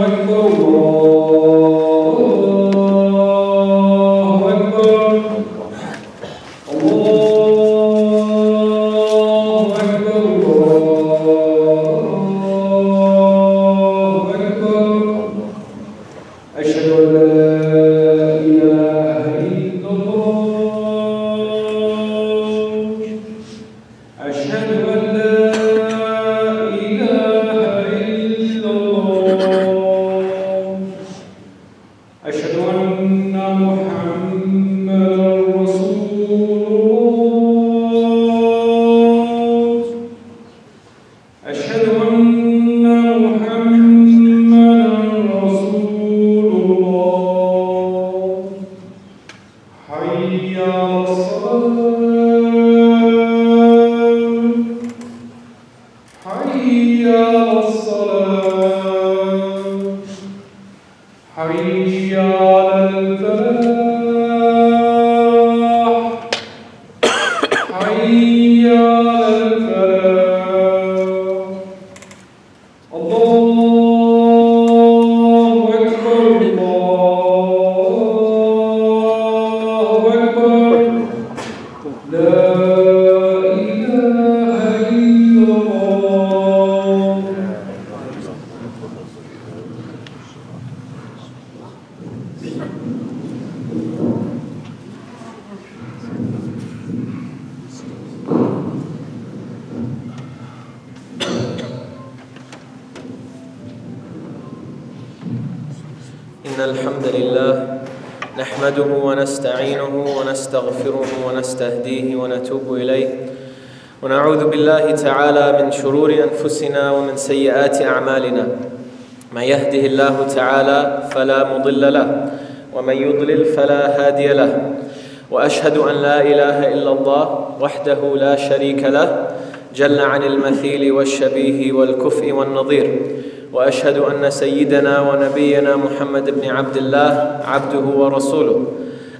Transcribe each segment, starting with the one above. wa barakatuh. ومن سيئات أعمالنا ما يهده الله تعالى فلا مضل له ومن يضلل فلا هادي له وأشهد أن لا إله إلا الله وحده لا شريك له جل عن المثيل والشبيه والكفء والنظير وأشهد أن سيدنا ونبينا محمد بن عبد الله عبده ورسوله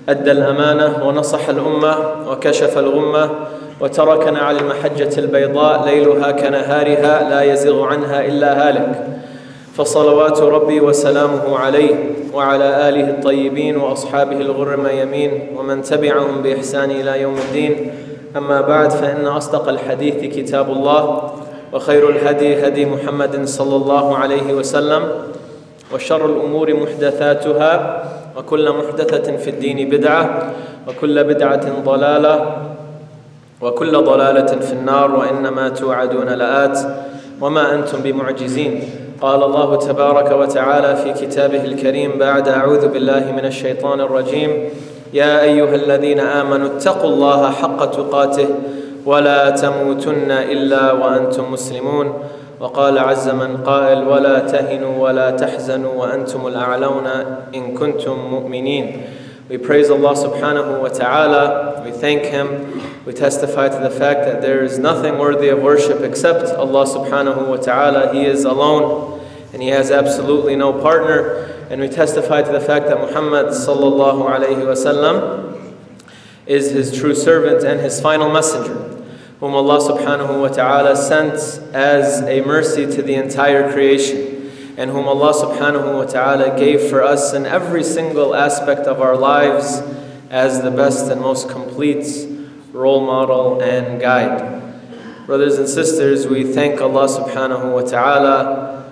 أدى الأمانة ونصح الأمة وكشف الغمة وتركنا على المحجة البيضاء ليلها كنهارها لا يزغ عنها إلا هالك فصلوات ربي وسلامه عليه وعلى آله الطيبين وأصحابه الغر الميامين ومن تبعهم بإحسان إلى يوم الدين أما بعد فإن أصدق الحديث كتاب الله وخير الهدي هدي محمد صلى الله عليه وسلم وشر الأمور محدثاتها وكل محدثة في الدين بدعة وكل بدعة ضلالة وكل ضلالة في النار وإنما توعدون لآت وما أنتم بمعجزين قال الله تبارك وتعالى في كتابه الكريم بعد أعوذ بالله من الشيطان الرجيم يا أيها الذين آمنوا اتقوا الله حق تقاته ولا تموتن إلا وأنتم مسلمون وقال عز من قائل ولا تهنوا ولا تحزنوا وأنتم الأعلون إن كنتم مؤمنين. We praise Allah subhanahu wa ta'ala, we thank Him, we testify to the fact that there is nothing worthy of worship except Allah subhanahu wa ta'ala. He is alone and He has absolutely no partner, and we testify to the fact that Muhammad sallallahu alayhi wa sallam is His true servant and His final messenger, whom Allah subhanahu wa ta'ala sent as a mercy to the entire creation, and whom Allah subhanahu wa ta'ala gave for us in every single aspect of our lives as the best and most complete role model and guide. Brothers and sisters, we thank Allah subhanahu wa ta'ala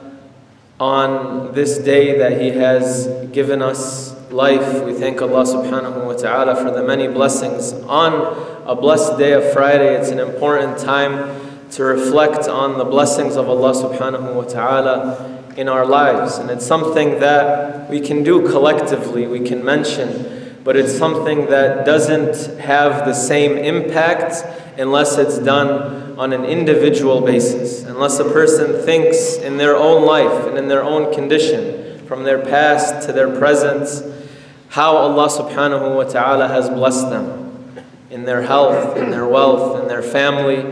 on this day that He has given us life. We thank Allah subhanahu wa ta'ala for the many blessings. On a blessed day of Friday, it's an important time to reflect on the blessings of Allah subhanahu wa ta'ala in our lives, and it's something that we can do collectively, we can mention, but it's something that doesn't have the same impact unless it's done on an individual basis, unless a person thinks in their own life and in their own condition, from their past to their present, how Allah subhanahu wa ta'ala has blessed them in their health, in their wealth, in their family,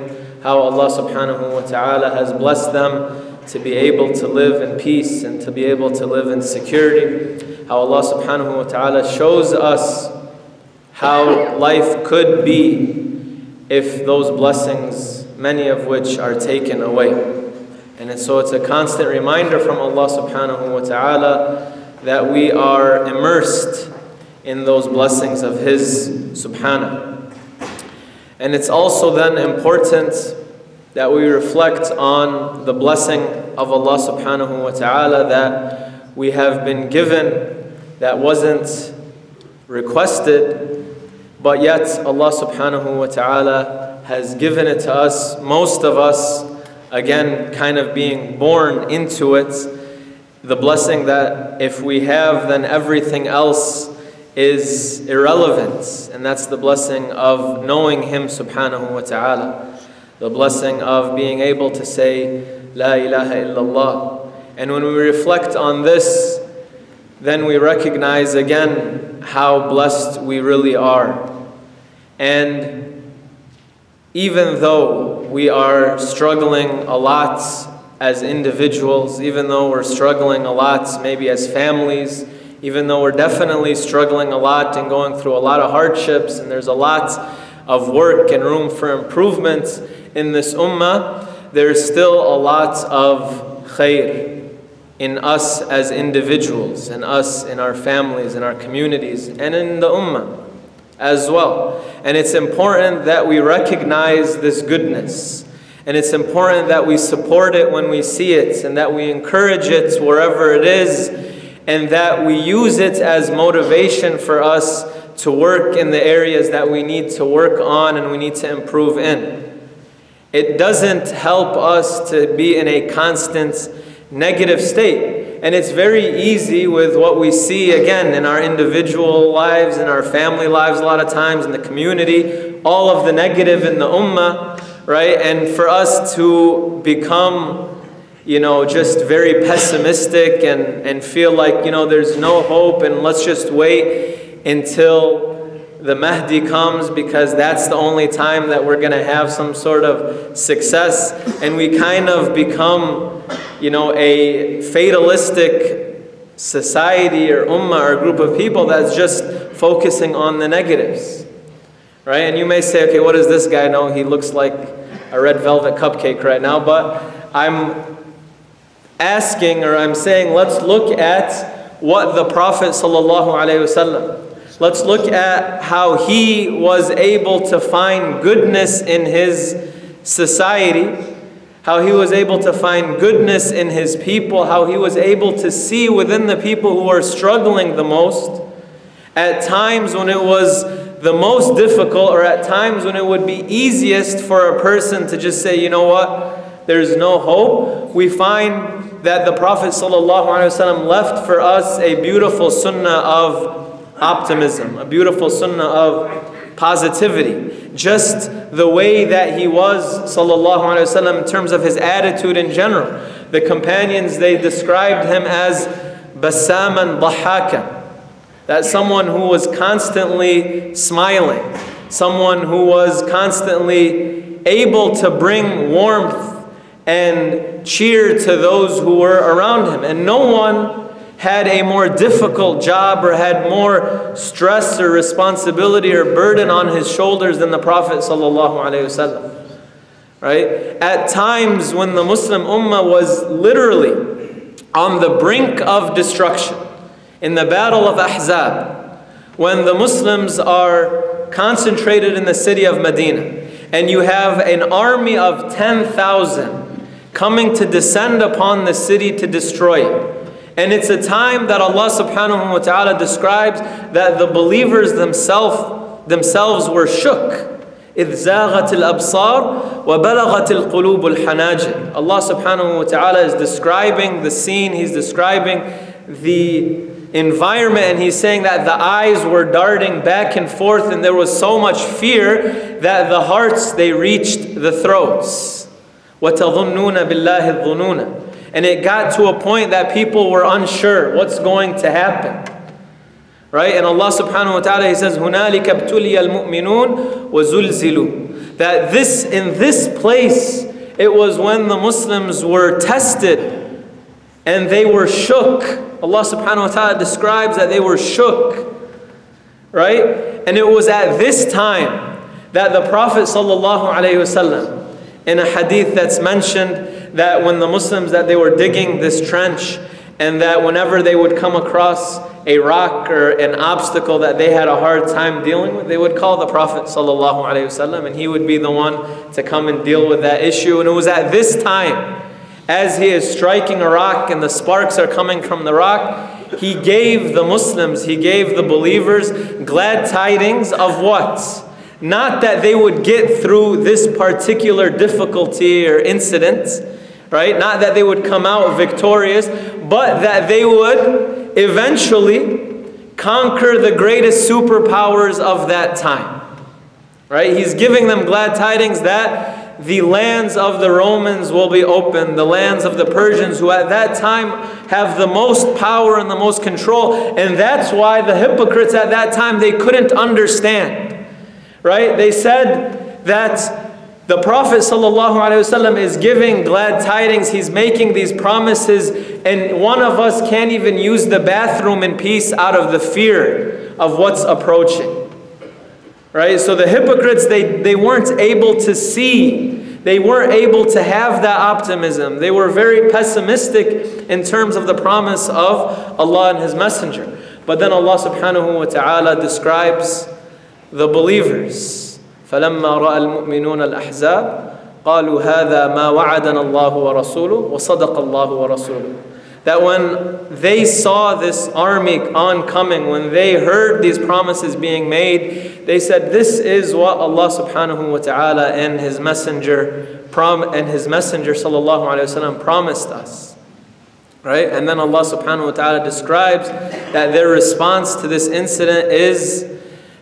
how Allah subhanahu wa ta'ala has blessed them to be able to live in peace and to be able to live in security, how Allah subhanahu wa ta'ala shows us how life could be if those blessings, many of which are taken away. And so it's a constant reminder from Allah subhanahu wa ta'ala that we are immersed in those blessings of His subhanahu. And it's also then important that we reflect on the blessing of Allah subhanahu wa ta'ala that we have been given, that wasn't requested, but yet Allah subhanahu wa ta'ala has given it to us, most of us, again, kind of being born into it, the blessing that if we have, then everything else is irrelevant, and that's the blessing of knowing Him subhanahu wa ta'ala, the blessing of being able to say, La ilaha illallah. And when we reflect on this, then we recognize again how blessed we really are. And even though we are struggling a lot as individuals, even though we're struggling a lot maybe as families, even though we're definitely struggling a lot and going through a lot of hardships, and there's a lot of work and room for improvement in this ummah, there's still a lot of khair in us as individuals, in us, in our families, in our communities, and in the ummah as well. And it's important that we recognize this goodness. And it's important that we support it when we see it, and that we encourage it wherever it is, and that we use it as motivation for us to work in the areas that we need to work on and we need to improve in. It doesn't help us to be in a constant negative state. And it's very easy with what we see again in our individual lives, in our family lives a lot of times, in the community, all of the negative in the ummah, right? And for us to become, you know, just very pessimistic and feel like, you know, there's no hope and let's just wait until the Mahdi comes because that's the only time that we're going to have some sort of success. And we kind of become, you know, a fatalistic society or ummah or group of people that's just focusing on the negatives, right? And you may say, okay, what does this guy know? He looks like a red velvet cupcake right now. But I'm asking, or I'm saying, let's look at what the Prophet sallallahu alayhi wasallam, let's look at how he was able to find goodness in his society, how he was able to find goodness in his people, how he was able to see within the people who are struggling the most, at times when it was the most difficult, or at times when it would be easiest for a person to just say, you know what, there's no hope. We find that the Prophet ﷺ left for us a beautiful sunnah of optimism, a beautiful sunnah of positivity. Just the way that he was, sallallahu alayhi wasallam, in terms of his attitude in general. The companions, they described him as bassaman dhahaka, that someone who was constantly smiling, someone who was constantly able to bring warmth and cheer to those who were around him. And no one had a more difficult job or had more stress or responsibility or burden on his shoulders than the Prophet ﷺ, right? At times when the Muslim ummah was literally on the brink of destruction, in the battle of Ahzab, when the Muslims are concentrated in the city of Medina, and you have an army of 10,000 coming to descend upon the city to destroy it. And it's a time that Allah subhanahu wa ta'ala describes that the believers themselves were shook. إِذْ زَاغَتِ الْأَبْصَارُ وَبَلَغَتِ الْقُلُوبُ الْحَنَاجِرُ. Allah subhanahu wa ta'ala is describing the scene, He's describing the environment, and He's saying that the eyes were darting back and forth, and there was so much fear that the hearts, they reached the throats. وَتَظُنُّونَ بِاللَّهِ الظُّنُونَ. And it got to a point that people were unsure what's going to happen, right? And Allah subhanahu wa ta'ala, He says, هُنَالِكَ ابْتُلِيَ الْمُؤْمِنُونَ وَزُلْزِلُوا. That in this place, it was when the Muslims were tested and they were shook. Allah subhanahu wa ta'ala describes that they were shook, right? And it was at this time that the Prophet ﷺ, in a hadith that's mentioned, that when the Muslims, that they were digging this trench, and that whenever they would come across a rock or an obstacle that they had a hard time dealing with, they would call the Prophet ﷺ, and he would be the one to come and deal with that issue. And it was at this time, as he is striking a rock and the sparks are coming from the rock, he gave the Muslims, he gave the believers glad tidings of what? Not that they would get through this particular difficulty or incident, right? Not that they would come out victorious, but that they would eventually conquer the greatest superpowers of that time, right? He's giving them glad tidings that the lands of the Romans will be open, the lands of the Persians, who at that time have the most power and the most control. And that's why the hypocrites at that time, they couldn't understand, right? They said that the Prophet ﷺ is giving glad tidings, he's making these promises, and one of us can't even use the bathroom in peace out of the fear of what's approaching, right? So the hypocrites, they weren't able to see, they weren't able to have that optimism. They were very pessimistic in terms of the promise of Allah and His Messenger. But then Allah subhanahu wa ta'ala describes the believers. فَلَمَّا رَأَى الْمُؤْمِنُونَ الْأَحْزَابَ قَالُوا هَذَا مَا وَعَدَنَا اللَّهُ وَرَسُولُهُ وَصَدَقَ اللَّهُ وَرَسُولُهُ. That when they saw this army oncoming, when they heard these promises being made, they said, this is what Allah subhanahu wa ta'ala and His Messenger sallallahu alayhi wa sallam promised us, right? And then Allah subhanahu wa ta'ala describes that their response to this incident is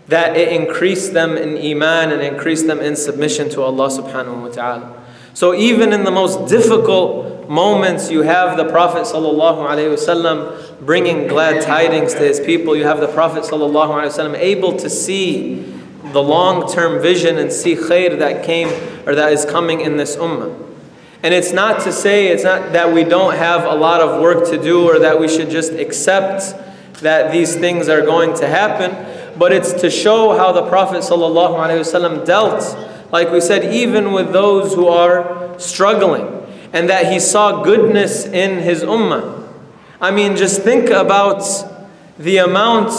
that it increased them in iman and increased them in submission to Allah subhanahu wa ta'ala. So even in the most difficult moments, you have the Prophet sallallahu alayhi wa sallam bringing glad tidings to his people. You have the Prophet sallallahu alayhi wa sallam able to see the long-term vision and see khair that came or that is coming in this ummah. And it's not to say, it's not that we don't have a lot of work to do or that we should just accept that these things are going to happen, but it's to show how the Prophet ﷺ dealt, like we said, even with those who are struggling, and that he saw goodness in his ummah. I mean, just think about the amount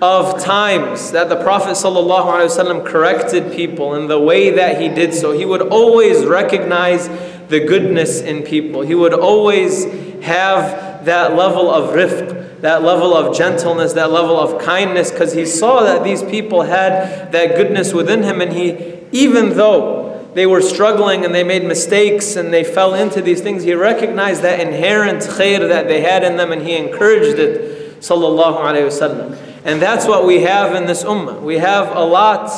of times that the Prophet ﷺ corrected people and the way that he did so. He would always recognize the goodness in people. He would always have that level of rifq, that level of gentleness, that level of kindness, because he saw that these people had that goodness within him, and he, even though they were struggling and they made mistakes and they fell into these things, he recognized that inherent khair that they had in them, and he encouraged it, sallallahu alayhi wasallam. And that's what we have in this ummah. We have a lot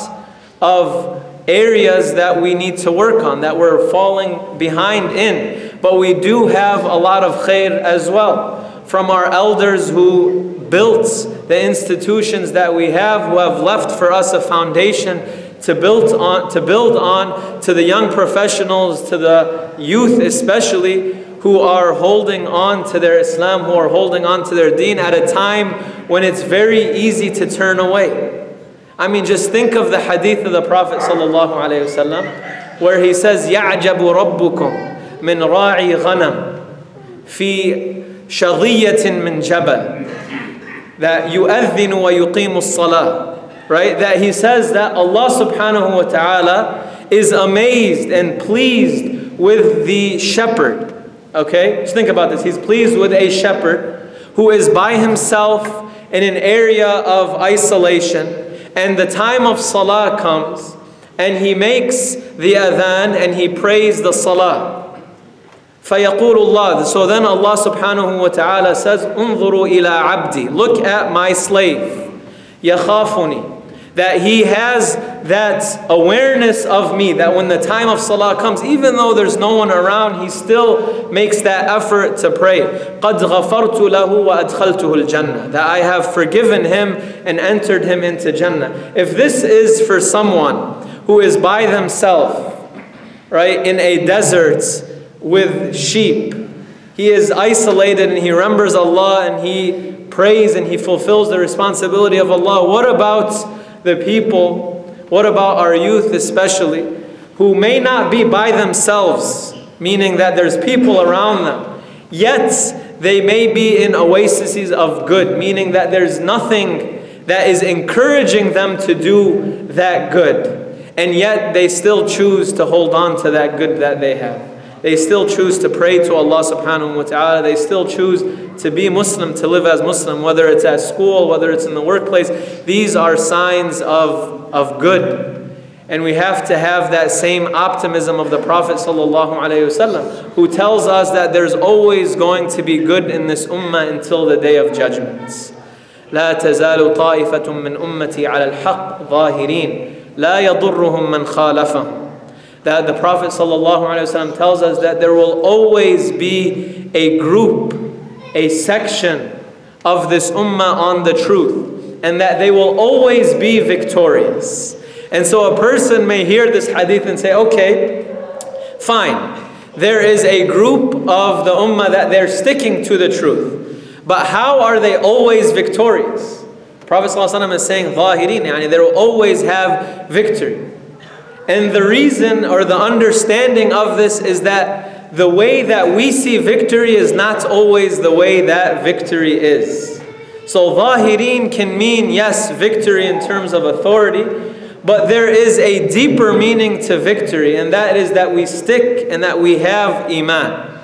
of areas that we need to work on, that we're falling behind in, but we do have a lot of khair as well, from our elders who built the institutions that we have, who have left for us a foundation to build on, to the young professionals, to the youth especially, who are holding on to their Islam, who are holding on to their deen at a time when it's very easy to turn away. I mean, just think of the hadith of the Prophet sallallahu alayhi wasallam, where he says, يَعْجَبُ رَبُّكُمْ مِنْ رَاعِي غَنَمْ فِي شَغِيَّةٍ مِنْ جَبَلٍ that يُؤَذِّنُ وَيُقِيمُ الصَّلَاةِ, right? That he says that Allah subhanahu wa ta'ala is amazed and pleased with the shepherd, okay? Just think about this. He's pleased with a shepherd who is by himself in an area of isolation, and the time of salah comes and he makes the adhan and he prays the salah. So then Allah subhanahu wa ta'ala says, انظروا إلى عبدي, look at my slave, يخافني, that he has that awareness of me, that when the time of salah comes, even though there's no one around, he still makes that effort to pray. قَدْ غَفَرْتُ لَهُ وَأَدْخَلْتُهُ الْجَنَّةِ, that I have forgiven him and entered him into Jannah. If this is for someone who is by themselves, right, in a desert, with sheep, he is isolated and he remembers Allah and he prays and he fulfills the responsibility of Allah. What about the people, what about our youth especially, who may not be by themselves, meaning that there's people around them, yet they may be in oases of good, meaning that there's nothing that is encouraging them to do that good. And yet they still choose to hold on to that good that they have. They still choose to pray to Allah subhanahu wa ta'ala. They still choose to be Muslim, to live as Muslim, whether it's at school, whether it's in the workplace. These are signs of good. And we have to have that same optimism of the Prophet sallallahu alayhi wasallam, who tells us that there's always going to be good in this ummah until the day of judgments. لا تزال طائفة من أمتي على الحق ظاهرين لا يضرهم من خالفهم. That the Prophet ﷺ tells us that there will always be a group, a section of this ummah on the truth, and that they will always be victorious. And so a person may hear this hadith and say, okay, fine, there is a group of the ummah that they're sticking to the truth, but how are they always victorious? Prophet ﷺ is saying, ظاهرين, yani they will always have victory. And the reason or the understanding of this is that the way that we see victory is not always the way that victory is. So ظاهرين can mean, yes, victory in terms of authority, but there is a deeper meaning to victory, and that is that we stick and that we have iman,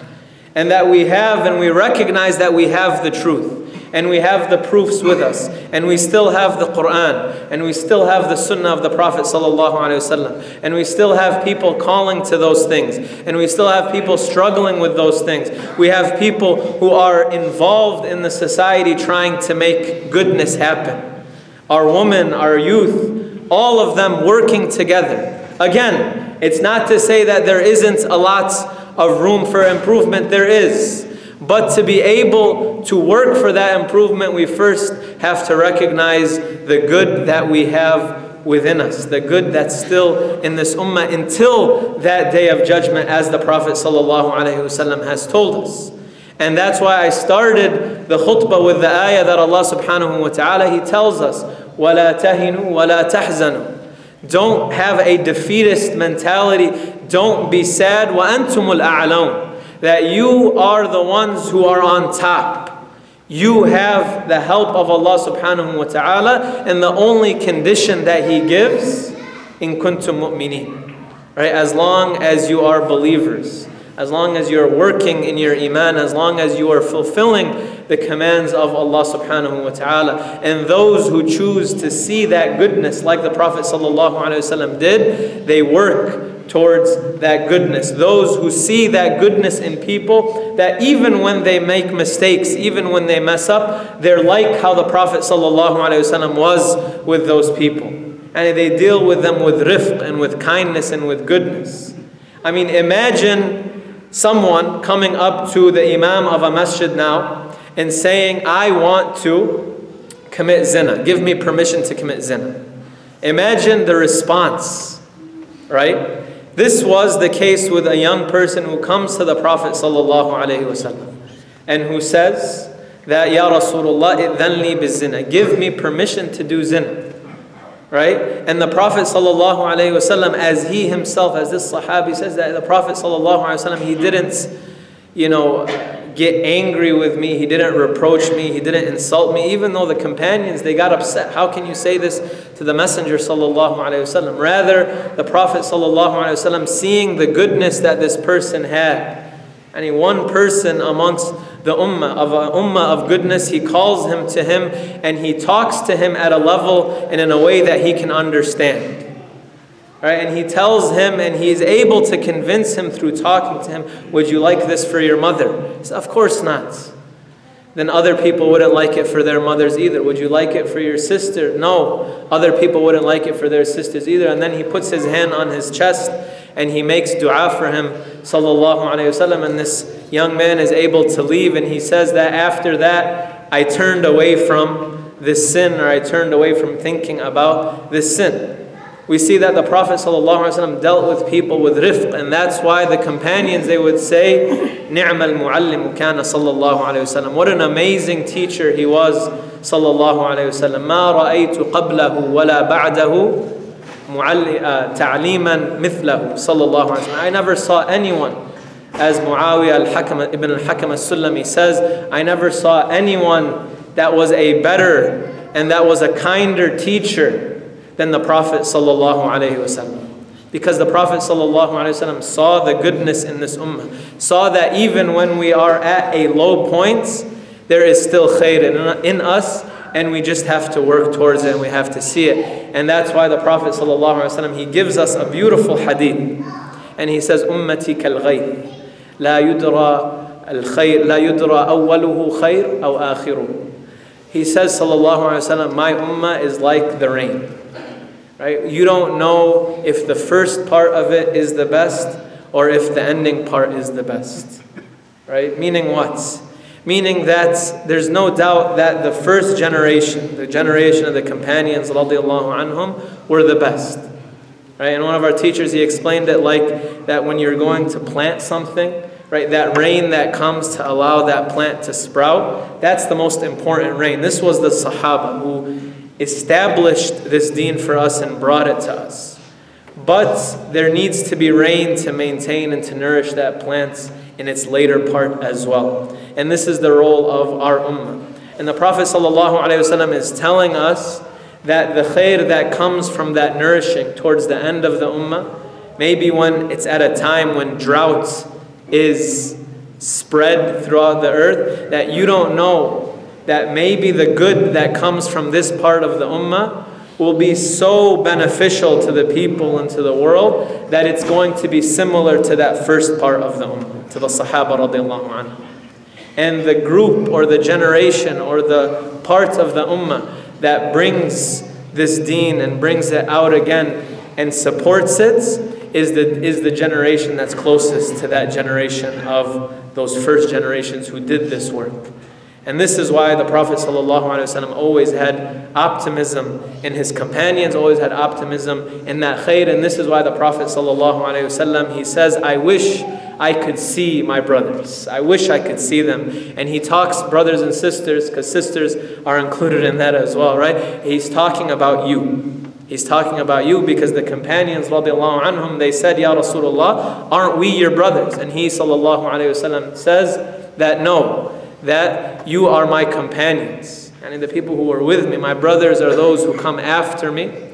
and that we have and we recognize that we have the truth. And we have the proofs with us, and we still have the Quran, and we still have the Sunnah of the Prophet ﷺ, and we still have people calling to those things, and we still have people struggling with those things. We have people who are involved in the society trying to make goodness happen. Our women, our youth, all of them working together. Again, it's not to say that there isn't a lot of room for improvement, there is. But to be able to work for that improvement, we first have to recognize the good that we have within us, the good that's still in this ummah until that day of judgment, as the Prophet ﷺ has told us. And that's why I started the khutbah with the ayah that Allah subhanahu wa ta'ala, He tells us, وَلَا تَهِنُوا وَلَا تَحْزَنُوا. Don't have a defeatist mentality. Don't be sad. وَأَنْتُمُ الْأَعْلَوْنَ. That you are the ones who are on top. You have the help of Allah subhanahu wa ta'ala, and the only condition that He gives, in kuntum mu'mineen, right? As long as you are believers, as long as you're working in your iman, as long as you are fulfilling the commands of Allah subhanahu wa ta'ala. And those who choose to see that goodness, like the Prophet sallallahu alayhi wa sallam did, they work towards that goodness. Those who see that goodness in people, that even when they make mistakes, even when they mess up, they're like how the Prophet ﷺ was with those people. And they deal with them with rifq and with kindness and with goodness. I mean, imagine someone coming up to the imam of a masjid now and saying, I want to commit zina. Give me permission to commit zina. Imagine the response, right? This was the case with a young person who comes to the Prophet ﷺ and who says that, Ya Rasulullah, idhanli bizzina. Give me permission to do zina. Right? And the Prophet ﷺ, as he himself, as this Sahabi says, that the Prophet ﷺ, he didn't, you know, get angry with me. He didn't reproach me. He didn't insult me. Even though the companions, they got upset. How can you say this to the Messenger sallallahu alayhi wasallam? Rather, the Prophet sallallahu alayhi wasallam, seeing the goodness that this person had, and one person amongst the ummah, of an ummah of goodness, he calls him to him and he talks to him at a level and in a way that he can understand. Right? And he tells him, and he is able to convince him through talking to him, would you like this for your mother? He said, of course not. Then other people wouldn't like it for their mothers either. Would you like it for your sister? No. Other people wouldn't like it for their sisters either. And then he puts his hand on his chest and he makes dua for him, sallallahu alayhi wasallam. And this young man is able to leave, and he says that after that, I turned away from this sin, or I turned away from thinking about this sin. We see that the Prophet ﷺ dealt with people with rifq, and that's why the companions, they would say, نِعْمَ الْمُعَلِّمُ كَانَ صَلَّى اللَّهُ عَلَيْهِ وَسَلَّمُ. What an amazing teacher he was, sallallahu alayhi wasallam. مَا رَأَيْتُ قَبْلَهُ وَلَا بَعْدَهُ تَعْلِيمًا مِثْلَهُ, sallallahu alayhi wasallam. I never saw anyone, as Muawiyah ibn al-Hakam al-Sulami says, I never saw anyone that was a better and that was a kinder teacher than the Prophet sallallahu alayhi wasallam. Because the Prophet sallallahu alayhi wasallam saw the goodness in this ummah, saw that even when we are at a low point, there is still khair in us, and we just have to work towards it and we have to see it. And that's why the Prophet sallallahu alayhi wasallam, he gives us a beautiful hadith, and he says, ummati kal ghayth. لا يدرى الخير لا يدرى أوله خير أو آخره. He says, sallallahu alaihi wasallam, my ummah is like the rain, right? You don't know if the first part of it is the best or if the ending part is the best, right? Meaning what? Meaning that there's no doubt that the first generation, the generation of the companions radiyallahu anhum, were the best, right? And one of our teachers, he explained it like that when you're going to plant something, right, that rain that comes to allow that plant to sprout, that's the most important rain. This was the Sahaba who established this deen for us and brought it to us. But there needs to be rain to maintain and to nourish that plant in its later part as well. And this is the role of our ummah. And the Prophet ﷺ is telling us that the khair that comes from that nourishing towards the end of the ummah, maybe when it's at a time when drought is spread throughout the earth, that you don't know that maybe the good that comes from this part of the ummah will be so beneficial to the people and to the world that it's going to be similar to that first part of the ummah, to the Sahaba radiallahu anhu. And the group or the generation or the part of the ummah that brings this deen and brings it out again and supports it is the generation that's closest to that generation of those first generations who did this work. And this is why the Prophet ﷺ always had optimism, and his companions always had optimism in that khair. And this is why the Prophet ﷺ, he says, I wish I could see my brothers. I wish I could see them. And he talks brothers and sisters, because sisters are included in that as well, right? He's talking about you. He's talking about you because the companions, radiallahu anhum, they said, Ya Rasulullah, aren't we your brothers? And he, sallallahu alayhi wasallam, says that no, that you are my companions. And the people who are with me, my brothers are those who come after me,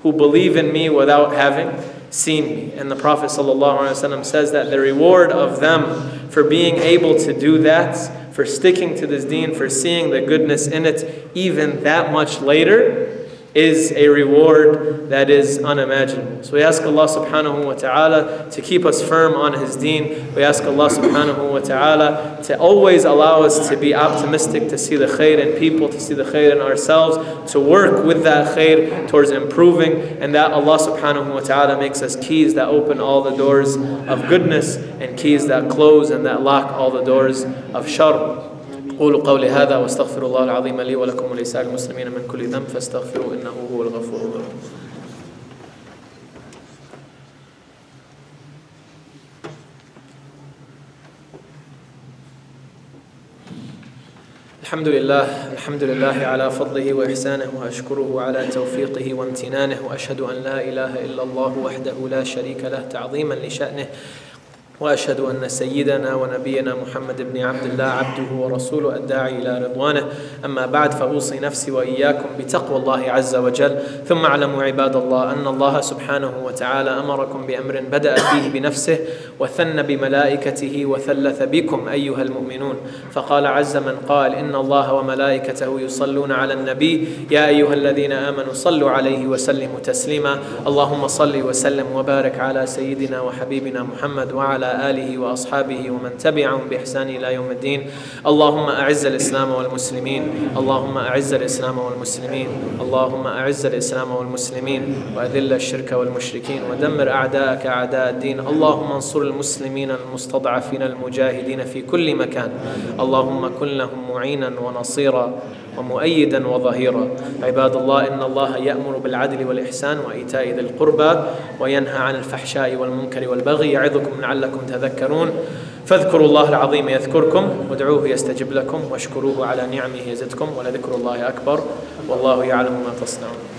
who believe in me without having seen me. And the Prophet ﷺ says that the reward of them for being able to do that, for sticking to this deen, for seeing the goodness in it even that much later, is a reward that is unimaginable. So we ask Allah subhanahu wa ta'ala to keep us firm on his deen. We ask Allah subhanahu wa ta'ala to always allow us to be optimistic, to see the khair in people, to see the khair in ourselves, to work with that khair towards improving, and that Allah subhanahu wa ta'ala makes us keys that open all the doors of goodness and keys that close and that lock all the doors of shar. قولوا قولي هذا واستغفر الله العظيم لي ولكم ولسائر المسلمين من كل ذنب فاستغفروا إنه هو الغفور الرحيم. الحمد لله على فضله وإحسانه وأشكره على توفيقه وامتنانه وأشهد أن لا إله إلا الله وحده لا شريك له تعظيما لشأنه وأشهد أن سيدنا ونبينا محمد بن عبد الله عبده ورسوله الداعي إلى رضوانه أما بعد فأوصي نفسي وإياكم بتقوى الله عز وجل ثم اعلموا عباد الله أن الله سبحانه وتعالى أمركم بأمر بدأ فيه بنفسه وثنى بملائكته وثلث بكم أيها المؤمنون فقال عز من قال إن الله وملائكته يصلون على النبي يا أيها الذين آمنوا صلوا عليه وسلموا تسليما اللهم صل وسلم وبارك على سيدنا وحبيبنا محمد وعلى آله وأصحابه ومن تبعهم بإحسان إلى يوم الدين اللهم أعز الإسلام والمسلمين اللهم أعز الإسلام والمسلمين اللهم أعز الإسلام والمسلمين وأذل الشرك والمشركين ودمر أعداءك أعداء الدين اللهم انصر المسلمين المستضعفين المجاهدين في كل مكان اللهم كن لهم معينا ونصيرا ومؤيدا وظهيرا عباد الله إن الله يأمر بالعدل والإحسان وإيتاء ذي القربى وينهى عن الفحشاء والمنكر والبغي يعظكم لعلكم تذكرون فاذكروا الله العظيم يذكركم وادعوه يستجب لكم واشكروه على نعمه يزدكم ولذكر الله أكبر والله يعلم ما تصنعون